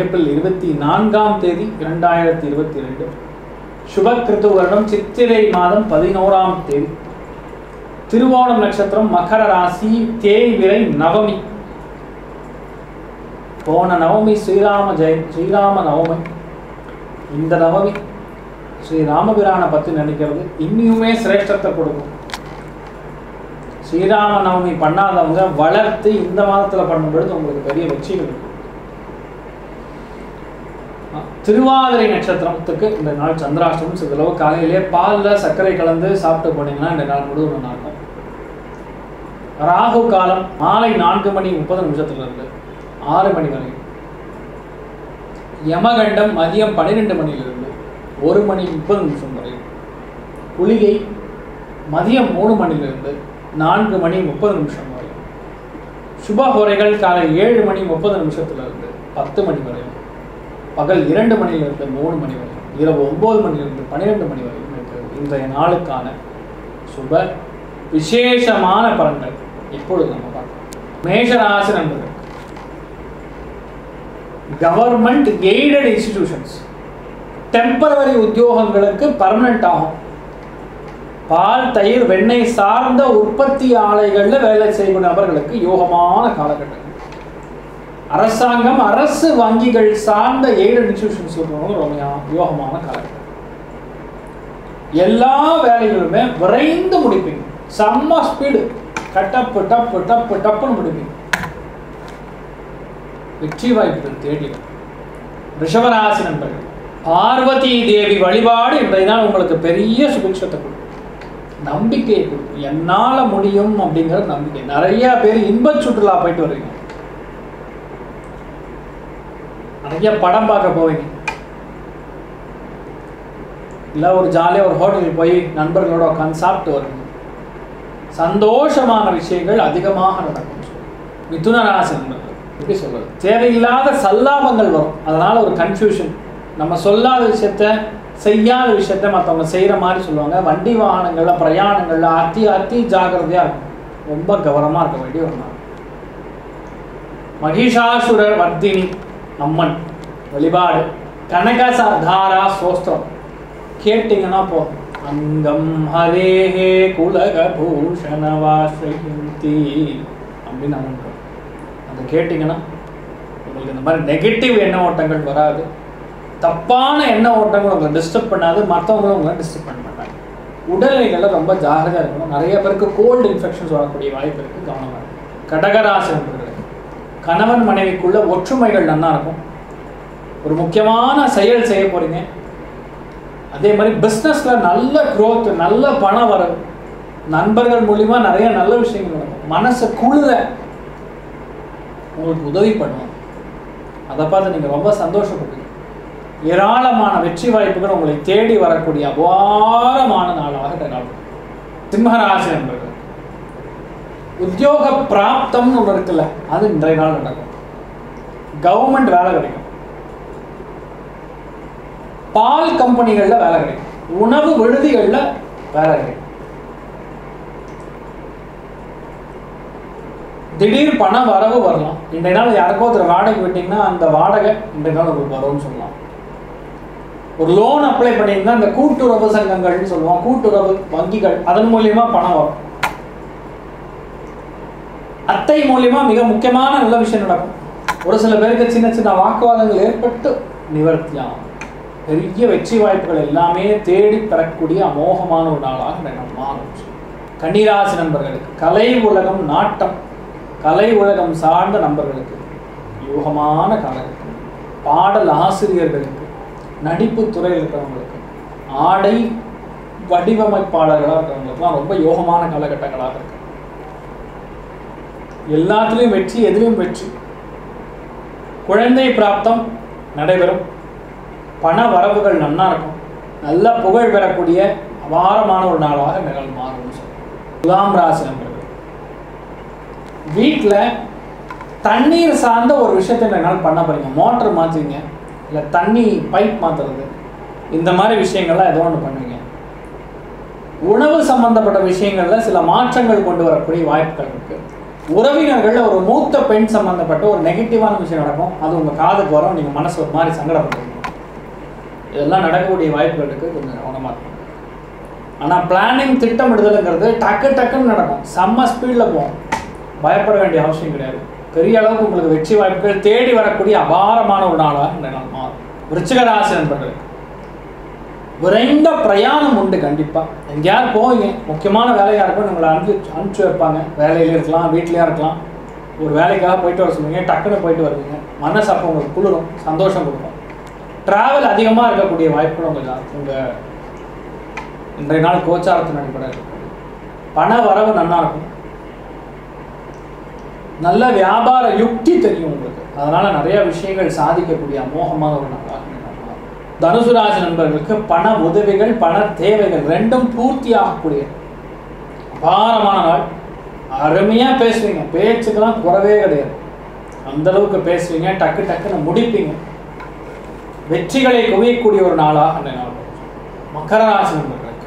April 24, 2022 சுப கிருத்து வருடம் சித்திரை மாதம் 11ஆம் தேதி திருவோணம் நட்சத்திரம் மகர ராசி தேய்விரை நவமி. போன நவமி ஸ்ரீராம நவமி, இந்த நவமி ஸ்ரீராமபிரானை பற்றி நினைக்கிறது இன்னியுமே சிரேஷ்டத்தை கொடுக்கும். ஸ்ரீராம நவமி பண்ணாதவங்க வளர்த்து இந்த மாதத்தில் பண்ணும்பொழுது உங்களுக்கு பெரிய வெற்றி இருக்கும். திருவாதிரை நட்சத்திரத்துக்கு இந்த நாள் சந்திராஷ்டமம். சிறிதளவு காலையிலே பாலில் சர்க்கரை கலந்து சாப்பிட்டு போனீங்கன்னா இந்த நாள் முழுவதும் நடக்கும். ராகு காலம் மாலை 4:30 இருந்து 6 மணி வரை, யமகண்டம் மதியம் 12 மணியிலிருந்து 1:30 வரை, குளிகை மதியம் 3 மணியிலிருந்து 4:30 வரை, சுபஹோரைகள் காலை 7:30 10 மணி வரை, பகல் 2 மணியிலிருந்து 3 மணி வரை, இரவு 9 மணியிலிருந்து 12 மணி வரை இருக்கிறது. இன்றைய நாளுக்கான சுப விசேஷமான பலன்கள் இப்பொழுது நம்ம பார்க்கலாம். மேஷராசி நண்பர்கள், கவர்மெண்ட் எய்டட் இன்ஸ்டிடியூஷன்ஸ் டெம்பரவரி உத்தியோகங்களுக்கு பர்மனன்ட் ஆகும். பால், தயிர், வெண்ணெய் சார்ந்த உற்பத்தி ஆலைகளில் வேலை செய்யும் நபர்களுக்கு யோகமான காலகட்டம். அரசாங்கம், அரசு வங்கிகள் சார்ந்த எய்டட் இன்ஸ்டிடியூஷன்ஸ் ரொம்ப யோகமான காலகட்டம். எல்லா வேலைகளுமே விரைந்து முடிப்பீங்க, செம்ம ஸ்பீடு, கட்டப்பு டப்பு டப்பு டப்புன்னு முடிப்பீங்க. வெற்றி வாய்ப்புகள் தேடி. ரிஷபராசி நண்பர்கள், பார்வதி தேவி வழிபாடு இன்றைதான் உங்களுக்கு பெரிய சுபிக்ஷத்தை கொடுக்கும், நம்பிக்கையை கொடுக்கும். என்னால் முடியும் அப்படிங்கிற நம்பிக்கை. நிறைய பேர் இன்ப சுற்றுலா போயிட்டு வருவீங்க, நிறைய படம் பார்க்க போவீங்க, இல்லை ஒரு ஜாலியாக ஒரு ஹோட்டலுக்கு போய் நண்பர்களோட உட்காந்து சாப்பிட்டு வருவீங்க. சந்தோஷமான விஷயங்கள் அதிகமாக நடக்கும். மிதுன ராசி நண்பர்கள், எப்படி சொல்கிறது, தேவையில்லாத சல்லாபங்கள் வரும். அதனால் ஒரு கன்ஃபியூஷன், நம்ம சொல்லாத விஷயத்த செய்யாத விஷயத்த மற்றவங்க செய்கிற மாதிரி சொல்லுவாங்க. வண்டி வாகனங்களில் பிரயாணங்களில் அத்தி ஜாகிரதையாக இருக்கும், ரொம்ப கவனமாக இருக்க வேண்டிய ஒரு நாள். மகிஷாசுரர் வர்த்தினி அம்மன் வழிபாடு கனகசாரா சோஸ்திரம் கேட்டிங்கன்னா போதும். அங்கம் ஹரேஹே குலக பூஷணவாசி அப்படின்னு அம்மன் கேட்டிங்கன்னா உங்களுக்கு இந்த மாதிரி நெகட்டிவ் எண்ண ஓட்டங்கள் வராது. தப்பான எண்ண ஓட்டங்கள் உங்களை டிஸ்டர்ப் பண்ணாது, மற்றவங்களும் உங்களை டிஸ்டர்ப் பண்ண மாட்டாங்க. உடல்நிலைகளில் ரொம்ப ஜாகிரதையாக இருக்கணும். நிறைய பேருக்கு கோல்டு இன்ஃபெக்ஷன்ஸ் வரக்கூடிய வாய்ப்பு இருக்குது, கவனமாக இருக்கும். கடகராசி நண்பர்களுக்கு கணவன் மனைவிக்குள்ள ஒற்றுமைகள் நல்லா இருக்கும். ஒரு முக்கியமான செயல் செய்ய போகிறீங்க, அதே மாதிரி பிஸ்னஸில் நல்ல க்ரோத், நல்ல பணம் வரும். நண்பர்கள் மூலிமா நிறைய நல்ல விஷயங்கள் நடக்கும். மனசை குளிர உங்களுக்கு உதவி பண்ணுவாங்க, அதை பார்த்து நீங்கள் ரொம்ப சந்தோஷப்படுவீங்க. ஏராளமான வெற்றி வாய்ப்புகள் உங்களை தேடி வரக்கூடிய அபாரமான நாளாக இருக்கும். சிம்மராசி நண்பர்கள், உத்தியோக பிராப்தம்னு ஒன்று இருக்குல்ல, அது இன்றைய நாள் நடக்கும். கவர்மெண்ட் வேலை கிடைக்கும், பால் கம்பெனிகளில் வேலை கிடைக்கும், உணவு விடுதிகளில் வேலை கிடைக்கும், திடீர் பணம் வரவு வரலாம். இன்றைய நாள் யாருக்கோ ஒருத்தர் வாடகை விட்டிங்கன்னா அந்த வாடகை இன்றைய நாள் உங்களுக்கு வரும்னு சொல்லலாம். ஒரு லோன் அப்ளை பண்ணிங்கன்னா அந்த கூட்டுறவு சங்கங்கள்னு சொல்லுவோம், கூட்டுறவு வங்கிகள், அதன் மூலியமா பணம் வரும். அத்தை மூலியமா மிக முக்கியமான நல்ல விஷயம் நடக்கும். ஒரு சில பேருக்கு சின்ன சின்ன வாக்குவாதங்கள் ஏற்பட்டு நிவர்த்தியாகும். பெரிய வெற்றி வாய்ப்புகள் எல்லாமே தேடி பெறக்கூடிய அமோகமான ஒரு நாளாக இன்றைய மாறும். கன்னிராசி நண்பர்களுக்கு கலை உலகம் நாட்டம், கலை உலகம் சார்ந்த நண்பர்களுக்கு யோகமான காலகட்டம். பாடல் ஆசிரியர்களுக்கு, நடிப்பு துறையில் இருக்கிறவங்களுக்கு, ஆடை வடிவமைப்பாளர்களாக இருக்கிறவங்களுக்குலாம் ரொம்ப யோகமான காலகட்டங்களாக இருக்கு. எல்லாத்துலேயும் வெற்றி, எதிலும் வெற்றி. குழந்தை பிராப்தம் நடைபெறும், பண வரவுகள் நன்னா இருக்கும், நல்ல புகழ் பெறக்கூடிய அபாரமான ஒரு நாளாக நிகழ் மாறும். துலாம் ராசி நண்பர்கள், வீட்டில் தண்ணீர் சார்ந்த ஒரு விஷயத்தை என்னால் பண்ண போகிறீங்க. மோட்டர் மாற்றுவீங்க, இல்லை தண்ணி பைப் மாற்றுறது, இந்த மாதிரி விஷயங்கள்லாம் ஏதோ ஒன்று பண்ணுவீங்க. உணவு சம்மந்தப்பட்ட விஷயங்களில் சில மாற்றங்கள் கொண்டு வரக்கூடிய வாய்ப்புகள் இருக்குது. உறவினர்கள் ஒரு மூத்த பெண் சம்பந்தப்பட்ட ஒரு நெகட்டிவான விஷயம் நடக்கும். அது உங்க காதுக்கு வரும். நீங்க மனசு ஒரு மாதிரி சங்கடப்படுவீங்க. இதெல்லாம் நடக்கக்கூடிய வாய்ப்புகள் இருக்கு. கொஞ்சம் கவனமா இருங்க. ஆனா பிளானிங் திட்டமிடுதல்ங்கிறது டக்கு டக்குன்னு நடக்கும். செம்ம ஸ்பீட்ல போகும். பயப்பட வேண்டிய அவசியம் கிடையாது. பெரிய அளவுக்கு உங்களுக்கு வெற்றி வாய்ப்புகள் தேடி வரக்கூடிய அபாரமான ஒரு நாளாக இந்த நாள் மாறும். விருச்சிக ராசி நண்பர்களுக்கு விரைந்த பிரயாணம் உண்டு. கண்டிப்பாக எங்கேயாவது போவீங்க. முக்கியமான வேலையாக இருக்கும். உங்களை அனுப்பிச்சு வைப்பாங்க. வேலையிலே இருக்கலாம், வீட்லேயா இருக்கலாம். ஒரு வேலைக்காக போயிட்டு வர சொல்லுவீங்க. டக்குன்னு போயிட்டு வருவீங்க. மனசு அப்போ உங்களுக்கு குளிரும், சந்தோஷம் கொடுக்கும். ட்ராவல் அதிகமாக இருக்கக்கூடிய வாய்ப்புகள் உங்களுக்கு உங்கள் இன்றைய நாள் கோச்சாரத்தின் அடிப்படையில் இருக்கும். பண வரவு நல்லா இருக்கும். நல்ல வியாபார யுக்தி தெரியும் உங்களுக்கு. அதனால் நிறைய விஷயங்கள் சாதிக்கக்கூடிய அமோகமாக ஒரு நாளாக தனுசு ராசி நண்பர்களுக்கு பண உதவிகள், பண தேவைகள் ரெண்டும் பூர்த்தி ஆகக்கூடிய அபாரமான நாள். அருமையாக பேசுவீங்க. பேச்சுக்கெல்லாம் குறவே கிடையாது. அந்தளவுக்கு பேசுவீங்க. டக்கு டக்குன்னு முடிப்பீங்க. வெற்றிகளை குவியக்கூடிய ஒரு நாளாக அந்த நாள். மகர ராசி நண்பர்களுக்கு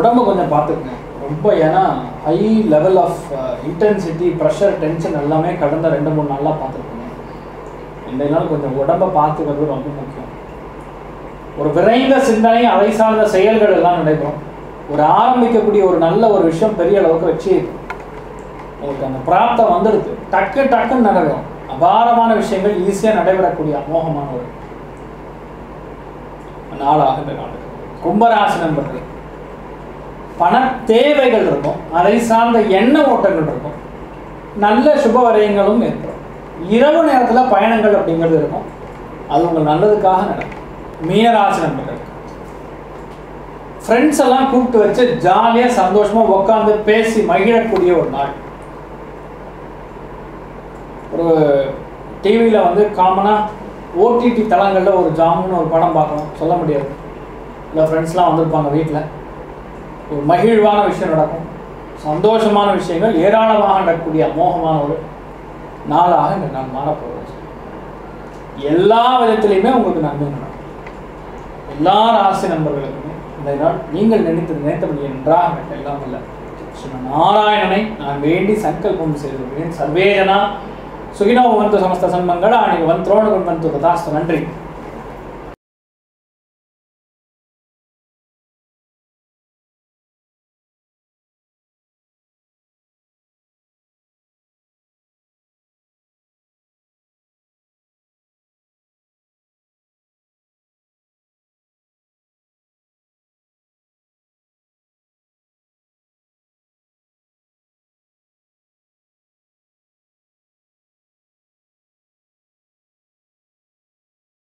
உடம்பு கொஞ்சம் பார்த்துக்குங்க. ரொம்ப ஏன்னா high level of intensity, pressure, tension எல்லாமே கடந்த 2-3 நாளாக பார்த்துருக்கோங்க. இன்றைய நாள் கொஞ்சம் உடம்பை பார்த்துக்கிறது ரொம்ப முக்கியம். ஒரு விரைந்த சிந்தனை, அதை சார்ந்த செயல்கள் எல்லாம் நடைபெறும். ஒரு ஆரம்பிக்கக்கூடிய ஒரு நல்ல ஒரு விஷயம் பெரிய அளவுக்கு வச்சு உங்களுக்கு அந்த பிராப்தம் வந்துடுது. டக்கு டக்குன்னு நடைபெறும். அபாரமான விஷயங்கள் ஈஸியாக நடைபெறக்கூடிய அமோகமான ஒரு நாளாக இந்த நாள். கும்பராசி நண்பர்கள் பண தேவைகள் இருக்கும். அதை சார்ந்த எண்ண ஓட்டங்கள் இருக்கும். நல்ல சுப வரையங்களும் ஏற்படும். இரவு நேரத்தில் பயணங்கள் அப்படிங்கிறது இருக்கும். அது உங்கள் நல்லதுக்காக நடக்கும். மீனராசி நண்பர்கள் ஃப்ரெண்ட்ஸ் எல்லாம் கூப்பிட்டு வச்சு ஜாலியாக சந்தோஷமாக உட்காந்து பேசி மகிழக்கூடிய ஒரு நாள். ஒரு டிவியில் வந்து காமனாக ஓடிடி தளங்களில் ஒரு ஜாமுன்னு ஒரு படம் பார்க்கணும் சொல்ல முடியாது. இல்லை ஃப்ரெண்ட்ஸ்லாம் வந்திருப்பாங்க. வீட்டில் ஒரு மகிழ்வான விஷயம் நடக்கும். சந்தோஷமான விஷயங்கள் ஏராளமாக நடக்கக்கூடிய அமோகமான ஒரு நாளாக இந்த நாள் மாறப்போகிறது. எல்லா விதத்திலையுமே உங்களுக்கு நன்மை நடக்கும். எல்லா ராசி நண்பர்களுக்குமே இந்த நாள் நீங்கள் நினைத்தபடி என்றாக எல்லாம் இல்லை நாராயணனை நான் வேண்டி சங்கல்பம் செய்திருக்கிறேன். சர்வேஜனா சுகினோ வந்து சமஸ்த சன்மங்களா அன்னைக்கு வந்து திரோணகுன் வந்து ததாஸ்து. நன்றி.